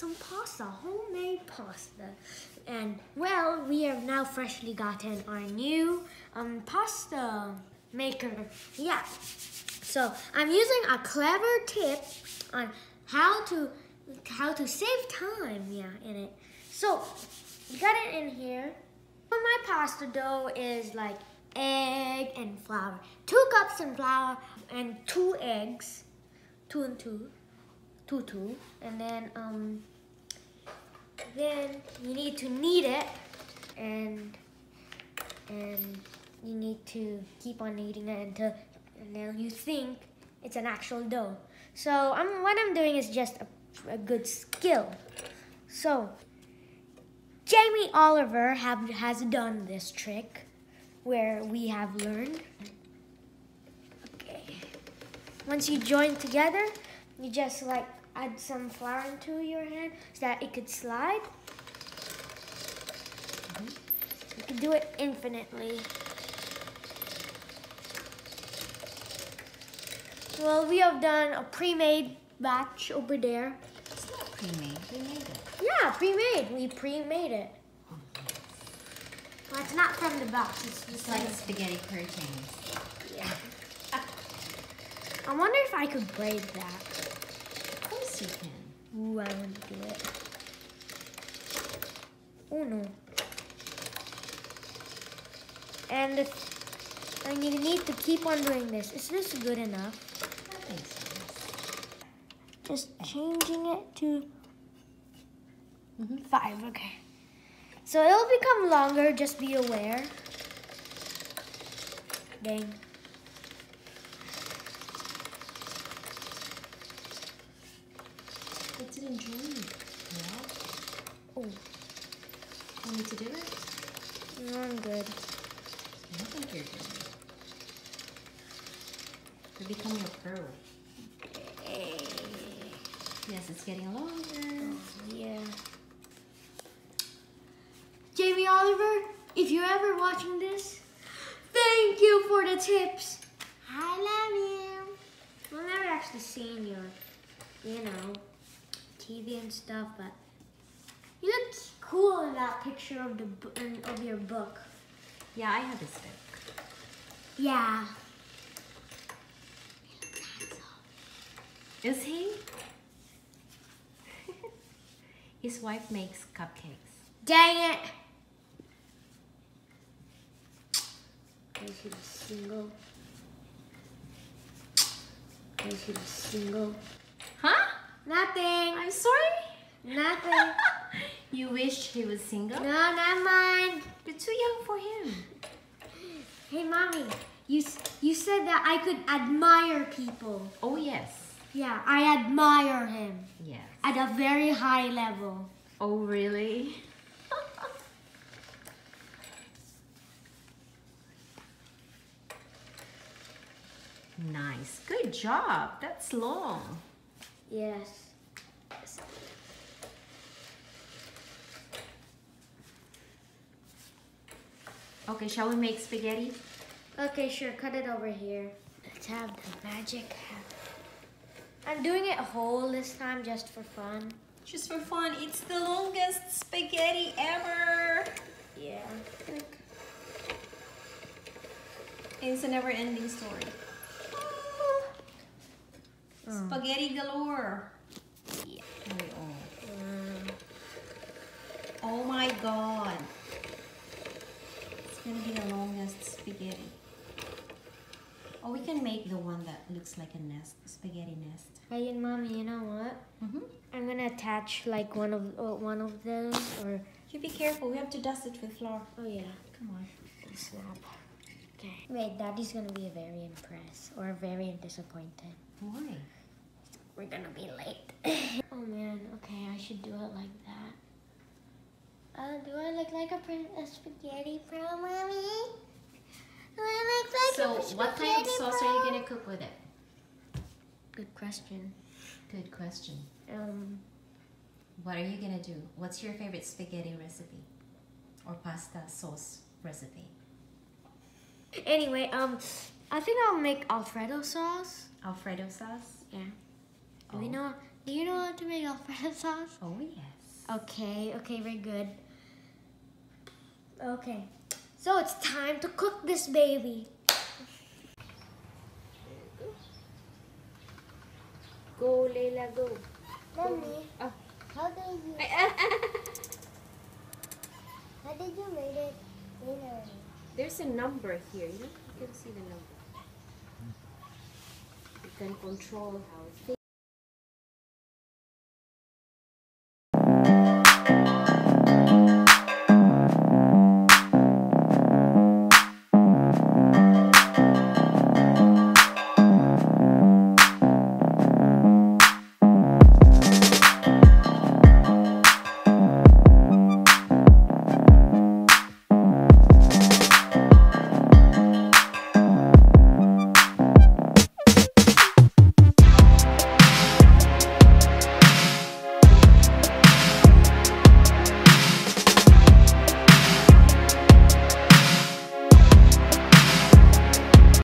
some pasta, homemade pasta. And well, we have now freshly gotten our new pasta maker. Yeah, so I'm using a clever tip on how to save time, in it. So we got it in here. But my pasta dough is like egg and flour. 2 cups in flour and 2 eggs. 2 and 2, 2, 2. And then you need to knead it, and you need to keep on kneading it until you think it's an actual dough. So what I'm doing is just a good skill. So Jamie Oliver has done this trick where we have learned. Okay. Once you join together, you just like add some flour into your hand so that it could slide. You can do it infinitely. Well, we have done a pre-made batch over there. It's not pre-made, we made it. Yeah, pre-made. We pre-made it. Well, it's not from the box. It's just like spaghetti croutons. Yeah. I wonder if I could braid that. Of course you can. Ooh, I want to do it. Oh no. And you need to keep on doing this. Is this good enough? That makes sense. Just changing it to 5, okay. So it'll become longer, just be aware. Dang. It didn't join. Yeah. Oh. Want me to do it? No, I'm good. I don't think you're good. You're becoming a pro. Okay. Yes, it's getting longer. Oh, yeah. Jamie Oliver, if you're ever watching this, thank you for the tips. I love you. I've never actually seen your, TV and stuff, but you look cool in that picture of your book. Yeah, I have this book. Yeah. He looks handsome. Is he? His wife makes cupcakes. Dang it! I should be single. Huh? Nothing. I'm sorry? Nothing. You wish he was single? No, not mine. You're too young for him. Hey, Mommy, you said that I could admire people. Oh, yes. Yeah, I admire him. Yes. At a very high level. Oh, really? Nice. Good job. That's long. Yes. Okay, shall we make spaghetti? Okay, sure. Cut it over here. Let's have the magic happen. I'm doing it whole this time just for fun. Just for fun. It's the longest spaghetti ever. Yeah. It's a never-ending story. Spaghetti galore. Yeah. Oh my god. It's gonna be the longest spaghetti. Oh, we can make the one that looks like a nest, spaghetti nest. Hey, and Mommy, you know what? I'm gonna attach like one of those. Or you be careful. We have to dust it with flour. Oh yeah. Come on. Snap. Okay. Wait, Daddy's gonna be very impressed or very disappointed. Why? We're gonna be late. Oh man, okay, I should do it like that. Do I look like a spaghetti pro, Mommy? Do I look like a spaghetti pro? So what kind of sauce are you gonna cook with it? Good question. Good question. What are you gonna do? What's your favorite spaghetti recipe? Or pasta sauce recipe? Anyway, I think I'll make Alfredo sauce. Alfredo sauce? Yeah. Oh. Do we know Do you know how to make Alfredo sauce? Oh, yes. Okay, okay, very good. Okay, so it's time to cook this baby. There you go. Go, Layla, go. Mommy, oh. How did you... How did you make it? There's a number here, you know? You can see the number. You can control how it